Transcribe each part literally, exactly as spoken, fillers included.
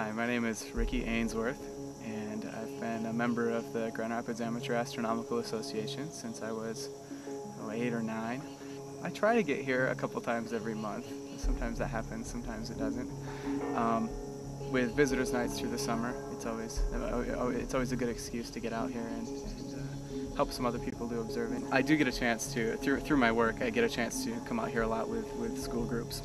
Hi, my name is Ricky Ainsworth, and I've been a member of the Grand Rapids Amateur Astronomical Association since I was oh, eight or nine. I try to get here a couple times every month. Sometimes that happens, sometimes it doesn't. Um, with visitors' nights through the summer, it's always it's always a good excuse to get out here and, and uh, help some other people do observing. I do get a chance to, through, through my work, I get a chance to come out here a lot with, with school groups.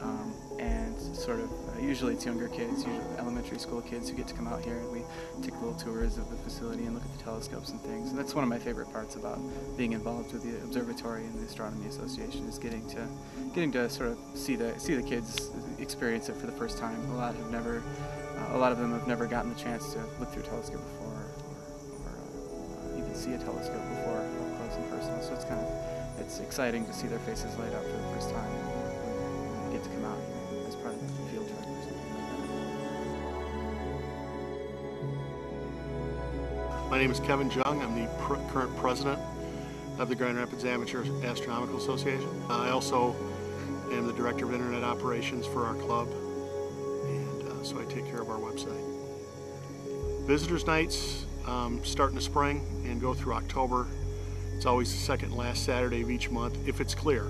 Um, and sort of, uh, usually it's younger kids, usually elementary school kids who get to come out here, and we take little tours of the facility and look at the telescopes and things. And that's one of my favorite parts about being involved with the observatory and the Astronomy Association, is getting to getting to sort of see the see the kids experience it for the first time. A lot have never, uh, a lot of them have never gotten the chance to look through a telescope before, or, or uh, even see a telescope before up close and personal. So it's kind of it's exciting to see their faces light up for the first time. Get to come out here as part of the field trip or something. My name is Kevin Jung. I'm the pr current president of the Grand Rapids Amateur Astronomical Association. I also am the director of internet operations for our club, and uh, so I take care of our website. Visitors' nights um, start in the spring and go through October. It's always the second and last Saturday of each month if it's clear.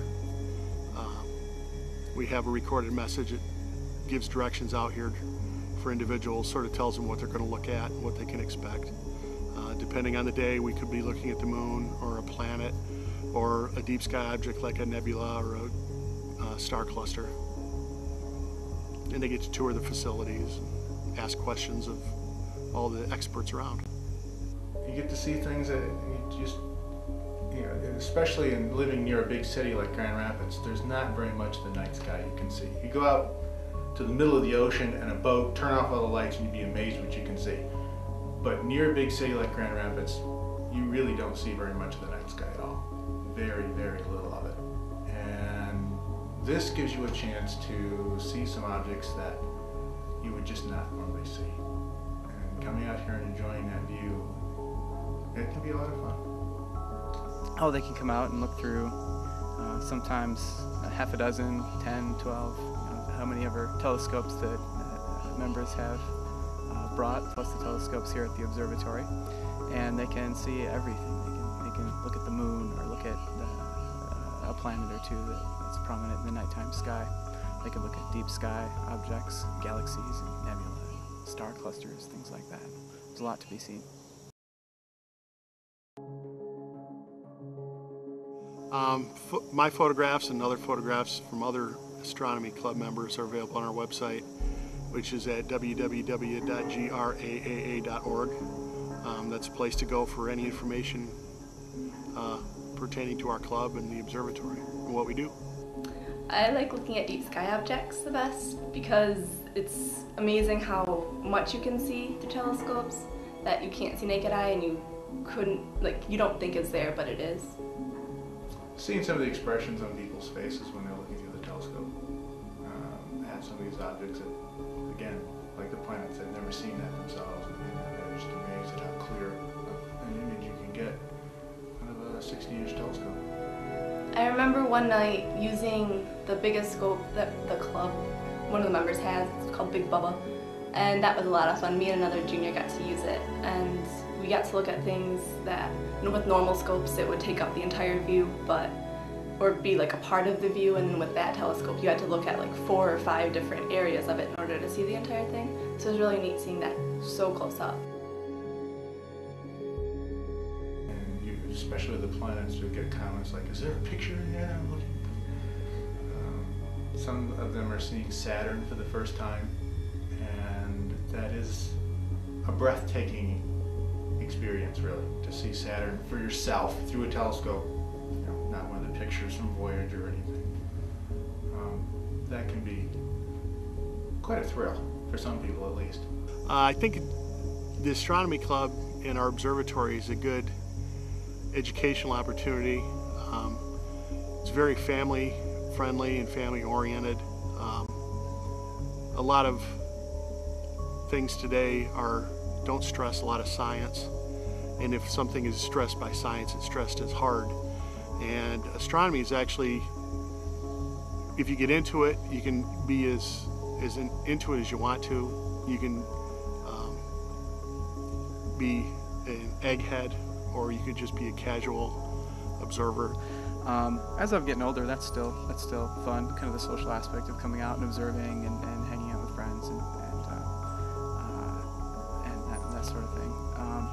We have a recorded message that gives directions out here for individuals, sort of tells them what they're going to look at and what they can expect. Uh, depending on the day, we could be looking at the moon or a planet or a deep sky object like a nebula or a uh, star cluster. And they get to tour the facilities and ask questions of all the experts around. You get to see things that you just You know, especially in living near a big city like Grand Rapids, there's not very much of the night sky you can see. You go out to the middle of the ocean and a boat, turn off all the lights, and you'd be amazed what you can see. But near a big city like Grand Rapids, you really don't see very much of the night sky at all. Very, very little of it. And this gives you a chance to see some objects that you would just not normally see. And coming out here and enjoying that view, it can be a lot of fun. Oh, they can come out and look through uh, sometimes a half a dozen, ten, twelve, you know, how many ever telescopes that uh, members have uh, brought, plus the telescopes here at the observatory. And they can see everything. They can, they can look at the moon or look at the, uh, a planet or two that's prominent in the nighttime sky. They can look at deep sky objects, galaxies, and nebulae, star clusters, things like that. There's a lot to be seen. Um, my photographs and other photographs from other astronomy club members are available on our website, which is at w w w dot g r a a a dot org. Um, that's a place to go for any information uh, pertaining to our club and the observatory and what we do. I like looking at deep sky objects the best because it's amazing how much you can see through telescopes that you can't see naked eye, and you couldn't, like, you don't think it's there, but it is. Seeing some of the expressions on people's faces when they're looking through the telescope um, at some of these objects that, again, like the planets, they've never seen that themselves, and they're just amazed at how clear an image you can get out of a sixty inch telescope. I remember one night using the biggest scope that the club, one of the members has, it's called Big Bubba, and that was a lot of fun. Me and another junior got to use it, and we got to look at things that, you know, with normal scopes it would take up the entire view, but or be like a part of the view, and then with that telescope you had to look at like four or five different areas of it in order to see the entire thing. So it was really neat seeing that so close up. And you, especially the planets, you get comments like, "Is there a picture in there that I'm looking for?" Um, some of them are seeing Saturn for the first time, and that is a breathtaking experience, really, to see Saturn for yourself through a telescope, you know, not one of the pictures from Voyager or anything. Um, that can be quite a thrill for some people, at least. Uh, I think the astronomy club and our observatory is a good educational opportunity. Um, it's very family friendly and family oriented. Um, a lot of things today are don't stress a lot of science, and if something is stressed by science, it's stressed as hard. And astronomy is actually, if you get into it, you can be as as in, into it as you want to. You can um, be an egghead, or you could just be a casual observer. Um, as I'm getting older, that's still that's still fun, kind of the social aspect of coming out and observing and, and hanging out with friends and and, uh, uh, and that, that sort of thing. Um,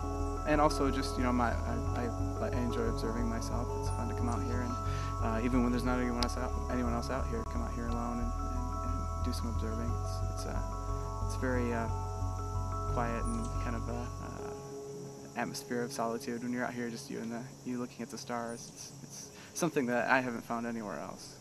and also just, you know, my I, I, I enjoy observing myself. It's fun to come out here, and uh, even when there's not anyone else out anyone else out here, come out here alone and, and, and do some observing. It's it's, uh, it's very uh, quiet and kind of a uh, atmosphere of solitude when you're out here, just you and the you looking at the stars. It's, it's something that I haven't found anywhere else.